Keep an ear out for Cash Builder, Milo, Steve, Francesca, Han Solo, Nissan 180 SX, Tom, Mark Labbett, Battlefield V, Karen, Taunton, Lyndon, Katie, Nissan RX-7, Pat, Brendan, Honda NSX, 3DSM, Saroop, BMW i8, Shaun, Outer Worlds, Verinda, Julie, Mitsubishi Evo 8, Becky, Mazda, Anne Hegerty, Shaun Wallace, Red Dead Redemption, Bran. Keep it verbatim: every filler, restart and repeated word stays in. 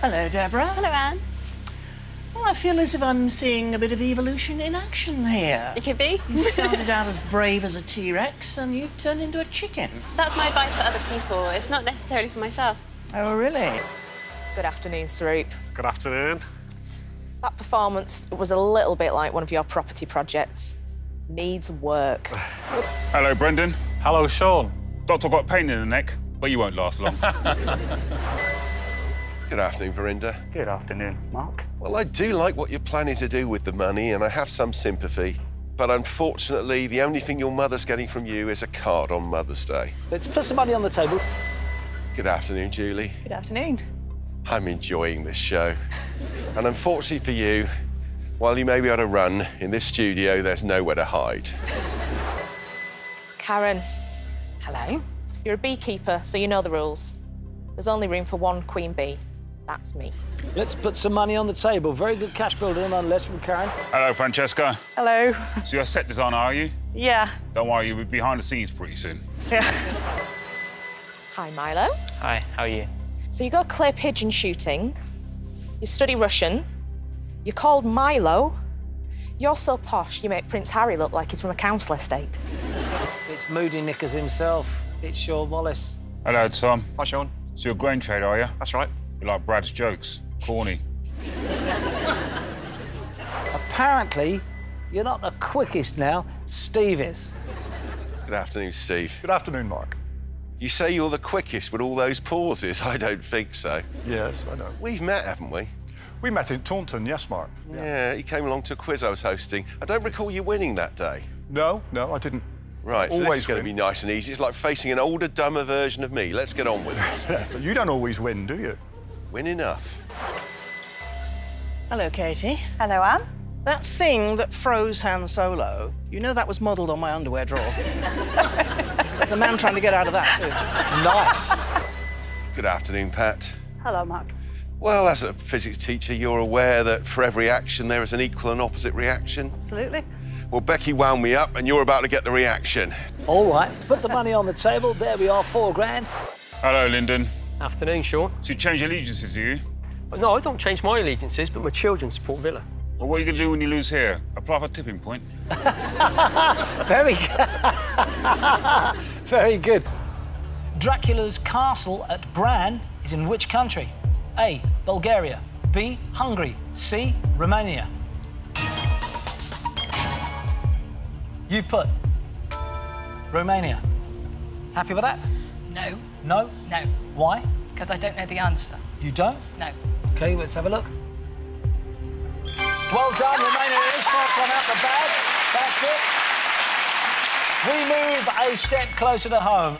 Hello, Deborah. Hello, Anne. Well, I feel as if I'm seeing a bit of evolution in action here. It could be. You started out as brave as a T-Rex and you've turned into a chicken. That's my advice for other people. It's not necessarily for myself. Oh, really? Good afternoon, Saroop. Good afternoon. That performance was a little bit like one of your property projects. Needs work. Hello, Brendan. Hello, Shaun. Doctor got pain in the neck, but you won't last long. Good afternoon, Verinda. Good afternoon, Mark. Well, I do like what you're planning to do with the money, and I have some sympathy. But unfortunately, the only thing your mother's getting from you is a card on Mother's Day. Let's put some money on the table. Good afternoon, Julie. Good afternoon. I'm enjoying this show. And unfortunately for you, while you may be on a run, in this studio, there's nowhere to hide. Karen. Hello. You're a beekeeper, so you know the rules. There's only room for one queen bee. That's me. Let's put some money on the table. Very good cash building, nonetheless, from Karen. Hello, Francesca. Hello. So you're a set designer, are you? Yeah. Don't worry, you'll be behind the scenes pretty soon. Yeah. Hi, Milo. Hi, how are you? So you go clear pigeon shooting, you study Russian, you're called Milo, you're so posh you make Prince Harry look like he's from a council estate. It's Moody Knickers himself. It's Shaun Wallace. Hello, Tom. Hi, Shaun. So you're a grain trader, are you? That's right. You like Brad's jokes. Corny. Apparently, you're not the quickest now. Steve is. Good afternoon, Steve. Good afternoon, Mark. You say you're the quickest with all those pauses. I don't think so. Yes, I know. We've met, haven't we? We met in Taunton, yes, Mark. Yeah, yeah, he came along to a quiz I was hosting. I don't recall you winning that day. No, no, I didn't. Right, always so this is going to be nice and easy. It's like facing an older, dumber version of me. Let's get on with it. But you don't always win, do you? Win enough. Hello, Katie. Hello, Anne. That thing that froze Han Solo, you know that was modelled on my underwear drawer. There's a man trying to get out of that, too. Nice. Good afternoon, Pat. Hello, Mark. Well, as a physics teacher, you're aware that for every action, there is an equal and opposite reaction. Absolutely. Well, Becky wound me up, and you're about to get the reaction. All right, put the money on the table. There we are, four grand. Hello, Lyndon. Afternoon, Shaun. So you change allegiances, do you? But no, I don't change my allegiances, but my children support Villa. Well, what are you going to do when you lose here? Apply for a tipping point. Very good. Very good. Dracula's castle at Bran is in which country? A, Bulgaria. B, Hungary. C, Romania. You've put Romania. Happy with that? No. No? No. Why? Because I don't know the answer. You don't? No. OK, let's have a look. Well done, Romania is first one out the bag. That's it. We move a step closer to home.